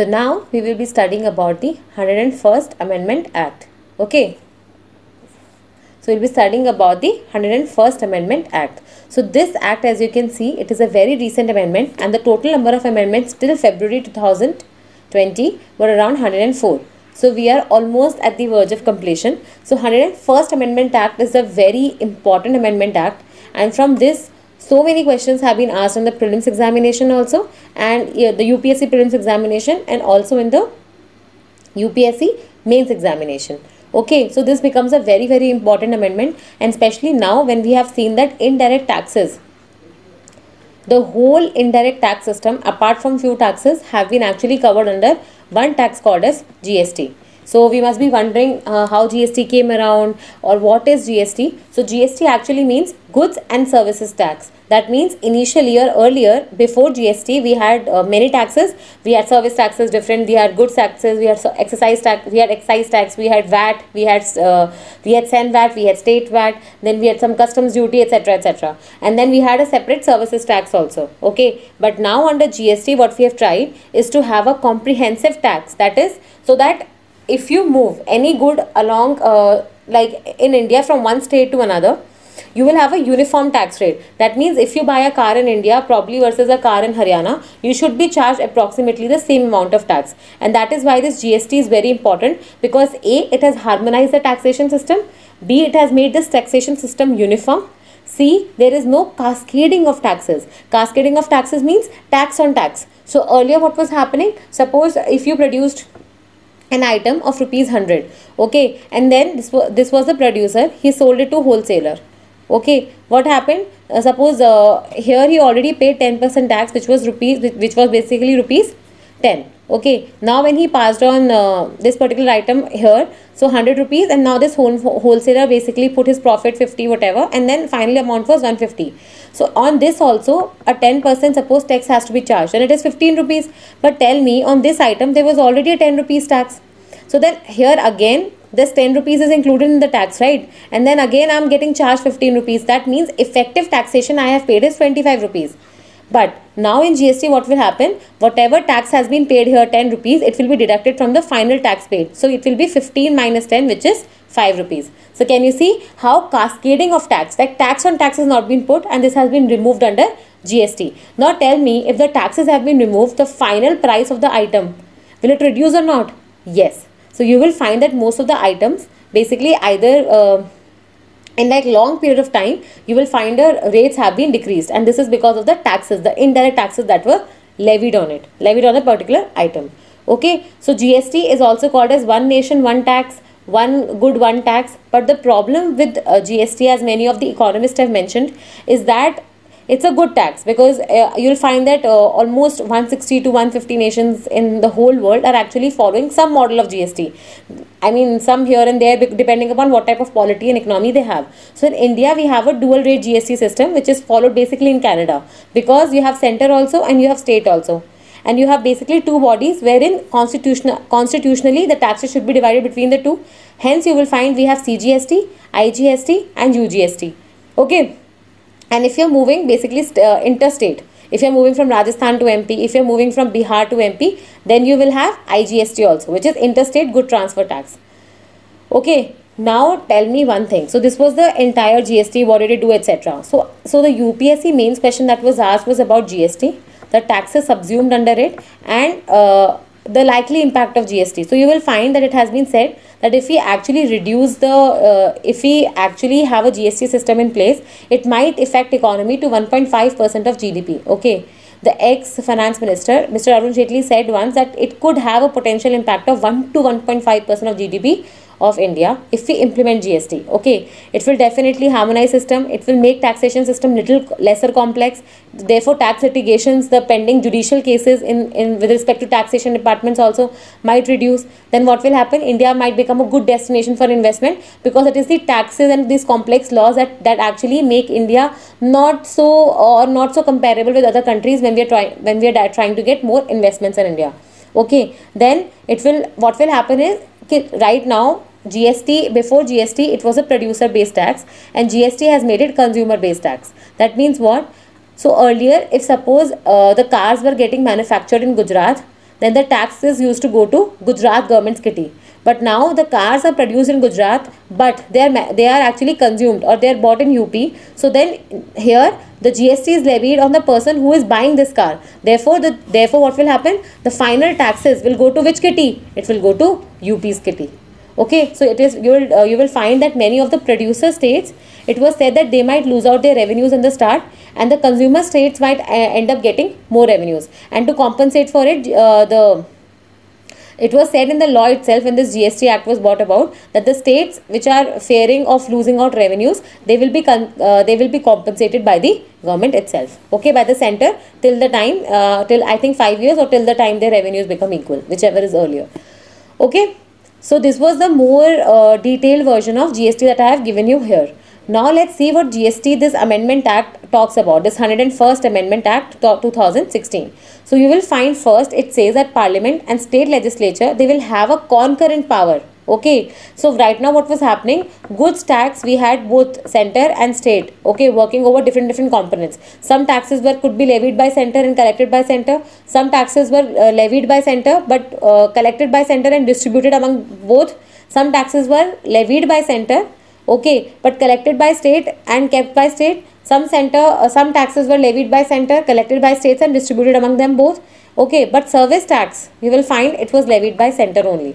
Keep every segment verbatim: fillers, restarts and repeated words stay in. So now we will be studying about the one hundred and first Amendment Act. Okay. So we will be studying about the one hundred and first Amendment Act. So this act, as you can see, it is a very recent amendment, and the total number of amendments till February two thousand twenty were around one hundred and four. So we are almost at the verge of completion. So one hundred and first Amendment Act is a very important amendment act, and from this so many questions have been asked on the prelims examination also, and uh, the U P S C prelims examination, and also in the U P S C mains examination. Okay, so this becomes a very very important amendment, and especially now when we have seen that indirect taxes, the whole indirect tax system apart from few taxes have been actually covered under one tax called as G S T. So we must be wondering uh, how G S T came around or what is G S T. So G S T actually means goods and services tax. That means initially or earlier before G S T we had uh, many taxes. We had service taxes different, we had goods taxes, we had exercise tax, we had excise tax, we had V A T, we had uh, we had S E N V A T, we had state V A T, then we had some customs duty, etc, et cetera. And then we had a separate services tax also. Okay, but now under G S T what we have tried is to have a comprehensive tax, that is, so that if you move any good along, uh, like in India, from one state to another, you will have a uniform tax rate. That means if you buy a car in India probably versus a car in Haryana, you should be charged approximately the same amount of tax. And that is why this G S T is very important, because A, it has harmonized the taxation system, B, it has made this taxation system uniform, C, there is no cascading of taxes. Cascading of taxes means tax on tax. So earlier what was happening, suppose if you produced an item of rupees one hundred, okay, and then this was this was the producer, he sold it to wholesaler. Okay, what happened, uh, suppose uh, here he already paid ten percent tax, which was rupees which was basically rupees ten. Okay, now when he passed on uh, this particular item here, so one hundred rupees, and now this whole wholesaler basically put his profit fifty whatever, and then final amount was one hundred fifty. So on this also a ten percent suppose tax has to be charged, and it is fifteen rupees. But tell me, on this item there was already a ten rupees tax. So then here again this ten rupees is included in the tax, right? And then again I am getting charged fifteen rupees. That means effective taxation I have paid is twenty-five rupees. But now in G S T what will happen, whatever tax has been paid here, ten rupees, it will be deducted from the final tax paid. So it will be fifteen minus ten, which is five rupees. So can you see how cascading of tax, like tax on tax has not been put, and this has been removed under G S T. Now tell me, if the taxes have been removed, the final price of the item, will it reduce or not? Yes. So you will find that most of the items basically either uh, in like long period of time, you will find the rates have been decreased, and this is because of the taxes, the indirect taxes that were levied on it, levied on a particular item. Okay, so G S T is also called as one nation, one tax, one good, one tax. But the problem with uh, G S T, as many of the economists have mentioned, is that it's a good tax, because uh, you'll find that uh, almost one hundred sixty to one hundred fifty nations in the whole world are actually following some model of G S T. I mean, some here and there, depending upon what type of polity and economy they have. So in India, we have a dual rate G S T system, which is followed basically in Canada, because you have center also and you have state also. And you have basically two bodies wherein constitutional, constitutionally the taxes should be divided between the two. Hence, you will find we have C G S T, I G S T and U G S T. Okay. And if you are moving basically uh, interstate, if you are moving from Rajasthan to M P, if you are moving from Bihar to M P, then you will have I G S T also, which is interstate good transfer tax. Okay, now tell me one thing. So this was the entire G S T, what did it do, et cetera. So, so the U P S C mains question that was asked was about G S T, the taxes subsumed under it, and uh, the likely impact of G S T. So you will find that it has been said that if we actually reduce the, uh, if we actually have a G S T system in place, it might affect economy to one point five percent of G D P. Okay, the ex-finance minister, Mister Arun Jaitley, said once that it could have a potential impact of one to one point five percent of G D P of India if we implement G S T. Okay, it will definitely harmonize system, it will make taxation system little lesser complex, therefore tax litigations, the pending judicial cases in, in with respect to taxation departments also might reduce. Then what will happen, India might become a good destination for investment, because it is the taxes and these complex laws that, that actually make India not so or not so comparable with other countries when we are trying when we are trying to get more investments in India. Okay, then it will what will happen is, right now G S T, before G S T it was a producer based tax, and G S T has made it consumer based tax. That means what? So earlier, if suppose uh, the cars were getting manufactured in Gujarat, Then the taxes used to go to Gujarat government's kitty. But now the cars are produced in Gujarat, but they are they are actually consumed or they are bought in U P. So then here the G S T is levied on the person who is buying this car. Therefore, the therefore what will happen? The final taxes will go to which kitty? It will go to U P's kitty. Okay, so it is you will uh, you will find that many of the producer states, it was said that they might lose out their revenues in the start, and the consumer states might uh, end up getting more revenues. And to compensate for it, uh, the It was said in the law itself when this G S T Act was brought about that the states which are fearing of losing out revenues, they will be con uh, they will be compensated by the government itself. Okay, by the centre till the time uh, till I think five years or till the time their revenues become equal, whichever is earlier. Okay, so this was the more uh, detailed version of G S T that I have given you here. Now let's see what G S T, this Amendment Act, talks about, this one hundred and first Amendment Act two thousand sixteen. So you will find first it says that Parliament and state legislature, they will have a concurrent power. Okay, so right now what was happening, goods tax we had both centre and state, okay, working over different different components. Some taxes were could be levied by centre and collected by centre, some taxes were uh, levied by centre but uh, collected by centre and distributed among both, some taxes were levied by centre, okay, but collected by state and kept by state. Some center, uh, some taxes were levied by center, collected by states and distributed among them both. Okay, but service tax, you will find it was levied by center only.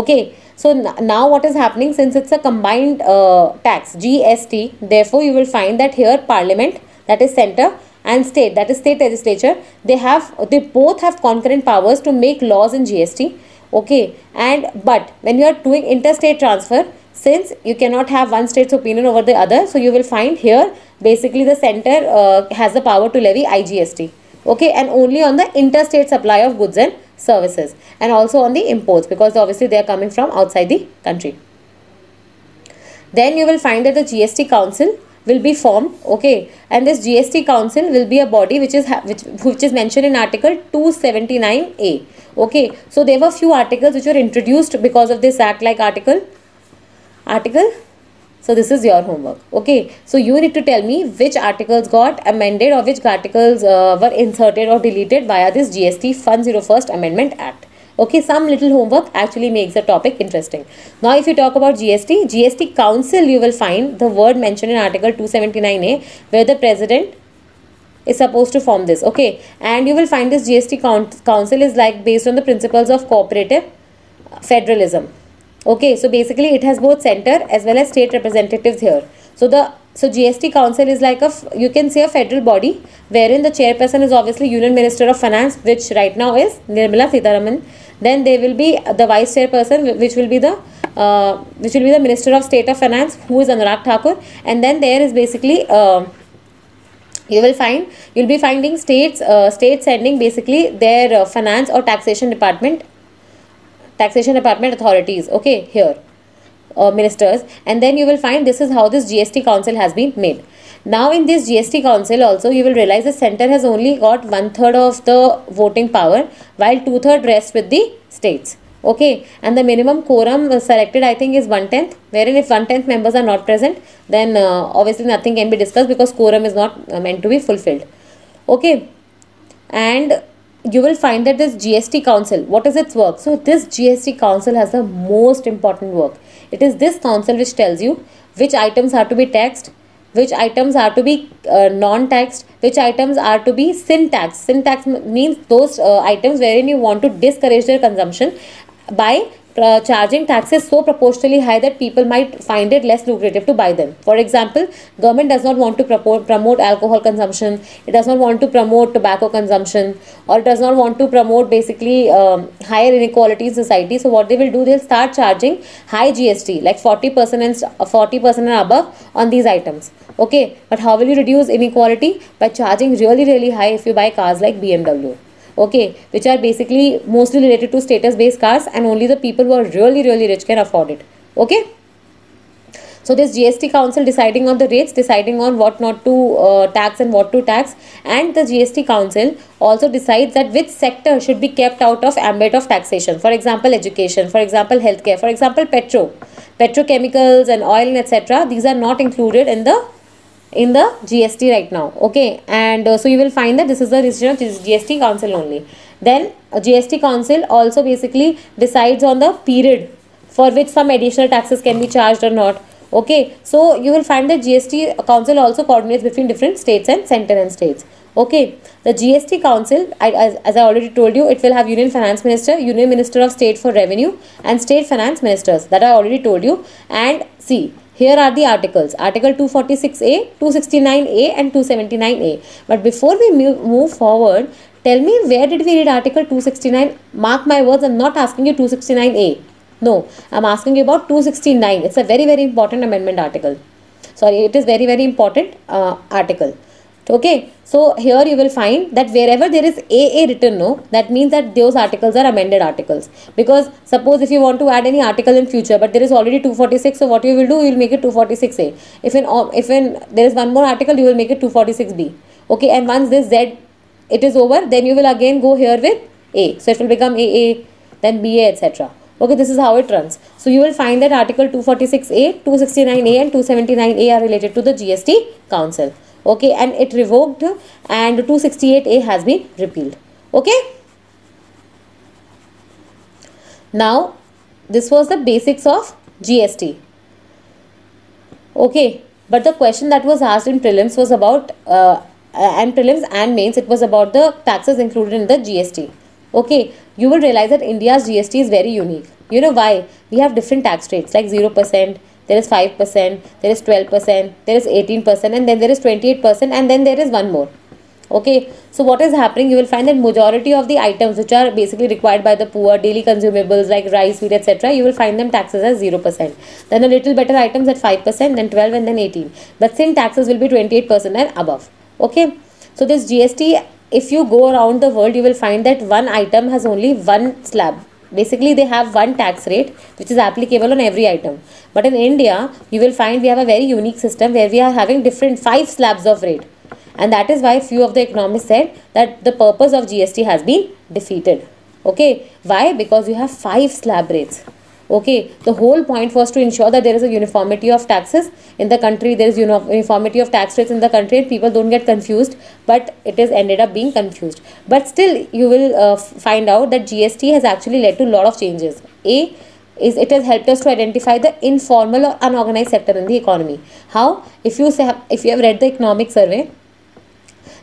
Okay, so now what is happening, since it's a combined uh, tax, G S T, therefore you will find that here Parliament, that is center, and state, that is state legislature, they have, they both have concurrent powers to make laws in G S T. Okay, and but when you are doing interstate transfer, since you cannot have one state's opinion over the other, so you will find here basically the center uh, has the power to levy I G S T. Okay, and only on the interstate supply of goods and services, and also on the imports, because obviously they are coming from outside the country. Then you will find that the G S T Council will be formed. Okay, and this G S T Council will be a body which is which, which is mentioned in Article two seventy-nine A. Okay, so there were few articles which were introduced because of this act, like Article Article, so this is your homework. Okay, so you need to tell me which articles got amended or which articles uh, were inserted or deleted via this G S T one hundred and first Amendment Act. Okay, some little homework actually makes the topic interesting. Now if you talk about G S T, G S T Council, you will find the word mentioned in Article two seventy-nine A, where the President is supposed to form this. Okay, and you will find this G S T Council is like based on the principles of cooperative federalism. Okay, so basically it has both center as well as state representatives here. So the so G S T Council is like a, you can say, a federal body, wherein the chairperson is obviously Union Minister of Finance, which right now is Nirmala Sitaraman. Then there will be the vice chairperson, which will be the uh, which will be the Minister of State of Finance, who is Anurag Thakur. And then there is basically uh, you will find you'll be finding states uh, states sending basically their uh, finance or taxation department. Taxation Department authorities, okay, here uh, ministers. And then you will find this is how this G S T Council has been made. Now in this G S T Council also, you will realize the center has only got one third of the voting power, while two third rests with the states. Okay, and the minimum quorum selected, I think, is one tenth, wherein if one tenth members are not present, then uh, obviously nothing can be discussed, because quorum is not uh, meant to be fulfilled. Okay, and you will find that this G S T Council, what is its work? So this G S T Council has the most important work. It is this council which tells you which items are to be taxed, which items are to be uh, non-taxed, which items are to be sin tax. Sin tax means those uh, items wherein you want to discourage their consumption by Uh, charging taxes so proportionally high that people might find it less lucrative to buy them. For example, government does not want to promote, promote alcohol consumption, it does not want to promote tobacco consumption, or it does not want to promote basically um, higher inequality in society. So what they will do, they'll start charging high G S T, like forty percent and forty percent and above on these items. Okay, but how will you reduce inequality? By charging really really high if you buy cars like B M W. Okay, which are basically mostly related to status based cars, and only the people who are really really rich can afford it. Okay, so this G S T Council deciding on the rates, deciding on what not to uh, tax and what to tax, and the G S T Council also decides that which sector should be kept out of ambit of taxation. For example, education, for example healthcare, for example petro, petrochemicals and oil and et cetera. These are not included in the in the G S T right now. Okay, and uh, so you will find that this is the decision of G S T Council only. Then G S T Council also basically decides on the period for which some additional taxes can be charged or not. Okay, so you will find that G S T Council also coordinates between different states and center and states. Okay, the G S T Council, I, as, as I already told you, it will have Union Finance Minister, Union Minister of State for Revenue and State Finance Ministers, that I already told you. And see, here are the articles, Article two forty-six A, two sixty-nine A and two seventy-nine A. But before we move forward, tell me where did we read Article two sixty-nine? Mark my words, I am not asking you two sixty-nine A. No, I am asking you about two sixty-nine. It's a very, very important amendment article. Sorry, it is very, very important uh, article. Okay, so here you will find that wherever there is A A written, no, that means that those articles are amended articles. Because suppose if you want to add any article in future, but there is already two forty-six, so what you will do, you will make it two forty-six A. If in, if in there is one more article, you will make it two forty-six B. Okay, and once this Z, it is over, then you will again go here with A. So it will become A A, then B A, et cetera. Okay, this is how it runs. So you will find that Article two forty-six A, two sixty-nine A and two seventy-nine A are related to the G S T Council. Okay, and it revoked and two sixty-eight A has been repealed. Okay. Now, this was the basics of G S T. Okay, but the question that was asked in prelims was about, uh, and prelims and mains, it was about the taxes included in the G S T. Okay, you will realize that India's G S T is very unique. You know why? We have different tax rates like zero percent. There is five percent, there is twelve percent, there is eighteen percent and then there is twenty-eight percent and then there is one more. Okay, so what is happening? You will find that majority of the items which are basically required by the poor, daily consumables like rice, wheat, et cetera, you will find them taxes as zero percent. Then a little better items at five percent, then twelve and then eighteen. But sin taxes will be twenty-eight percent and above. Okay, so this G S T, if you go around the world, you will find that one item has only one slab. Basically, they have one tax rate which is applicable on every item. But in India, you will find we have a very unique system where we are having different five slabs of rate. And that is why few of the economists said that the purpose of G S T has been defeated. Okay. Why? Because you have five slab rates. Okay. The whole point was to ensure that there is a uniformity of taxes in the country. There is uniformity of tax rates in the country and people don't get confused. But it has ended up being confused. But still, you will uh, find out that G S T has actually led to a lot of changes. A. Is it has helped us to identify the informal or unorganized sector in the economy. How? If you say, if you have read the economic survey,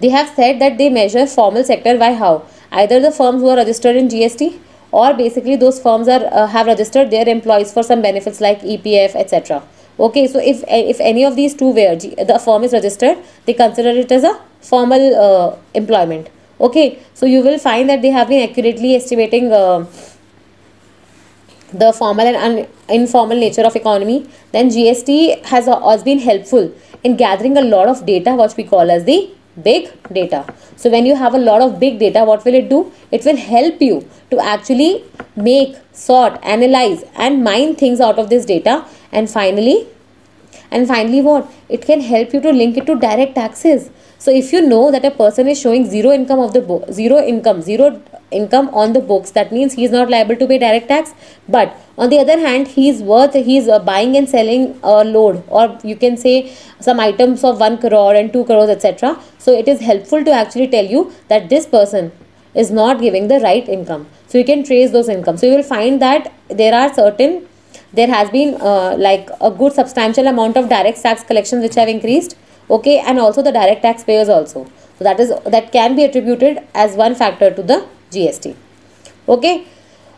they have said that they measure formal sector by how? Either the firms who are registered in G S T or basically those firms are uh, have registered their employees for some benefits like E P F, et cetera. Okay, so if, if any of these two where the firm is registered, they consider it as a formal uh, employment. Okay, so you will find that they have been accurately estimating uh, the formal and informal nature of economy. Then G S T has always been helpful in gathering a lot of data, which we call as the big data. So when you have a lot of big data, what will it do? It will help you to actually make, sort, analyze and mine things out of this data. And finally, and finally what? It can help you to link it to direct taxes. So if you know that a person is showing zero income of the book, zero income, zero income on the books, that means he is not liable to pay direct tax. But on the other hand, he is worth, he is buying and selling a load, or you can say some items of one crore and two crores, et cetera. So it is helpful to actually tell you that this person is not giving the right income. So you can trace those incomes. So you will find that there are certain, there has been uh, like a good substantial amount of direct tax collections which have increased. Okay, and also the direct taxpayers also. So that is, that can be attributed as one factor to the G S T. Okay,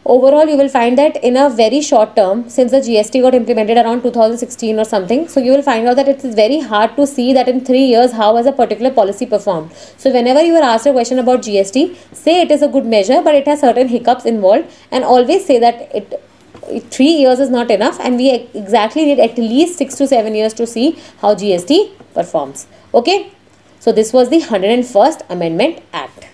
overall you will find that in a very short term, since the G S T got implemented around two thousand sixteen or something, so you will find out that it is very hard to see that in three years how has a particular policy performed. So whenever you are asked a question about G S T, say it is a good measure but it has certain hiccups involved, and always say that it three years is not enough and we exactly need at least six to seven years to see how G S T performs. Okay, so this was the one hundred and first Amendment Act.